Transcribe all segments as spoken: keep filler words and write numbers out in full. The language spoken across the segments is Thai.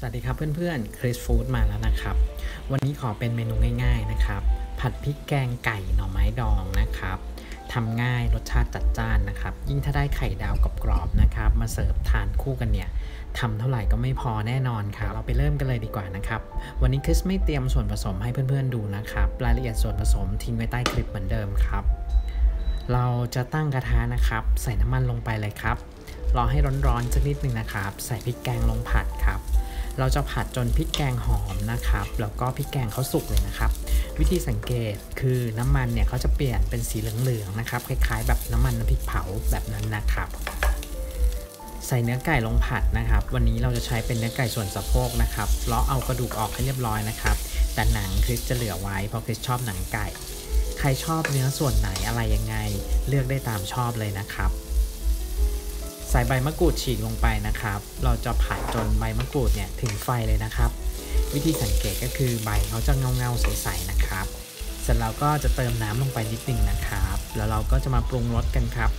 สวัสดีครับเพื่อนๆคริสฟู้ดมาแล้วนะครับวันนี้ขอเป็นเมนูง่ายๆนะครับผัดพริกแกงไก่หน่อไม้ดองนะครับทำง่ายรสชาติจัดจ้านนะครับยิ่งถ้าได้ไข่ดาวกรอบๆนะครับมาเสิร์ฟทานคู่กันเนี่ยทำเท่าไหร่ก็ไม่พอแน่นอนครับเราไปเริ่มกันเลยดีกว่านะครับวันนี้คริสไม่เตรียมส่วนผสมให้เพื่อนๆดูนะครับรายละเอียดส่วนผสมทิ้งไว้ใต้คลิปเหมือนเดิมครับเราจะตั้งกระทะนะครับใส่น้ำมันลงไปเลยครับรอให้ร้อนๆสักนิดนึงนะครับใส่พริกแกงลงผัดครับเราจะผัดจนพริกแกงหอมนะครับแล้วก็พริกแกงเขาสุกเลยนะครับวิธีสังเกตคือน้ำมันเนี่ยเขาจะเปลี่ยนเป็นสีเหลืองๆนะครับคล้ายๆแบบน้ำมันน้ำพริกเผาแบบนั้นนะครับใส่เนื้อไก่ลงผัดนะครับวันนี้เราจะใช้เป็นเนื้อไก่ส่วนสะโพกนะครับเลาะเอากระดูกออกให้เรียบร้อยนะครับแต่หนังคริสจะเหลือไว้เพราะคริสชอบหนังไก่ใครชอบเนื้อส่วนไหนอะไรยังไงเลือกได้ตามชอบเลยนะครับใส่ใบมะกรูดฉีกลงไปนะครับเราจะผัดจนใบมะกรูดเนี่ยถึงไฟเลยนะครับวิธีสังเกตก็คือใบเขาจะเงาเงาใสๆนะครับเสร็จแล้วก็จะเติมน้ำลงไปนิดนึงนะครับแล้วเราก็จะมาปรุงรสกันครับ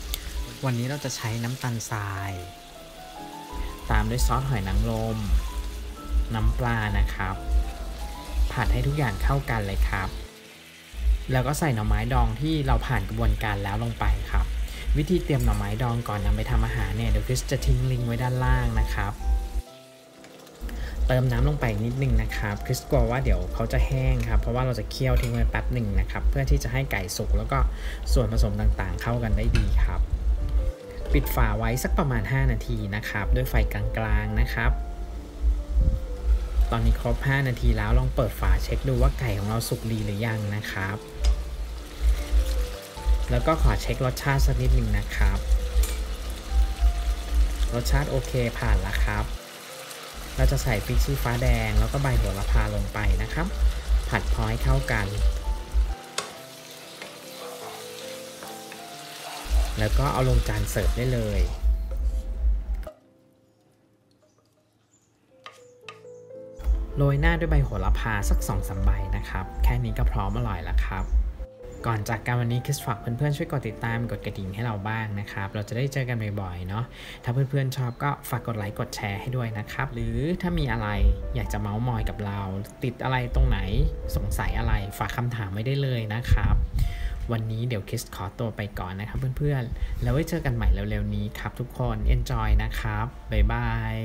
วันนี้เราจะใช้น้ำตาลทรายตามด้วยซอสหอยนางรมน้ำปลานะครับผัดให้ทุกอย่างเข้ากันเลยครับแล้วก็ใส่หน่อไม้ดองที่เราผ่านกระบวนการแล้วลงไปครับวิธีเตรียมหน่อไม้ดองก่อนนำไปทำอาหารเนี่ยเดี๋ยวคริสจะทิ้งลิงก์ไว้ด้านล่างนะครับเติมน้ำลงไปนิดนึงนะครับคริสกลัวว่าเดี๋ยวเขาจะแห้งครับเพราะว่าเราจะเคี่ยวทิ้งไว้แป๊บหนึ่งนะครับเพื่อที่จะให้ไก่สุกแล้วก็ส่วนผสมต่างๆเข้ากันได้ดีครับปิดฝาไว้สักประมาณห้านาทีนะครับด้วยไฟกลางๆนะครับตอนนี้ครบห้านาทีแล้วลองเปิดฝาเช็คดูว่าไก่ของเราสุกดีหรือยังนะครับแล้วก็ขอเช็ครสชาติสักนิดหนึ่งนะครับรสชาติโอเคผ่านแล้วครับเราจะใส่พริกชี้ฟ้าแดงแล้วก็ใบโหระพาลงไปนะครับผัดพอให้เข้ากันแล้วก็เอาลงจานเสิร์ฟได้เลยโรยหน้าด้วยใบโหระพาสัก สองสาม ใบนะครับแค่นี้ก็พร้อมอร่อยแล้วครับก่อนจากกันวันนี้คริสฝากเพื่อนๆช่วยกดติดตามกดกระดิ่งให้เราบ้างนะครับเราจะได้เจอกันบ่อยๆเนาะถ้าเพื่อนๆชอบก็ฝากกดไลค์กดแชร์ให้ด้วยนะครับหรือถ้ามีอะไรอยากจะเม้ามอยกับเราติดอะไรตรงไหนสงสัยอะไรฝากคำถามไว้ได้เลยนะครับวันนี้เดี๋ยวคริสขอตัวไปก่อนนะครับเพื่อนๆแล้วไว้เจอกันใหม่เร็วๆนี้ครับทุกคน enjoy นะครับบ๊ายบาย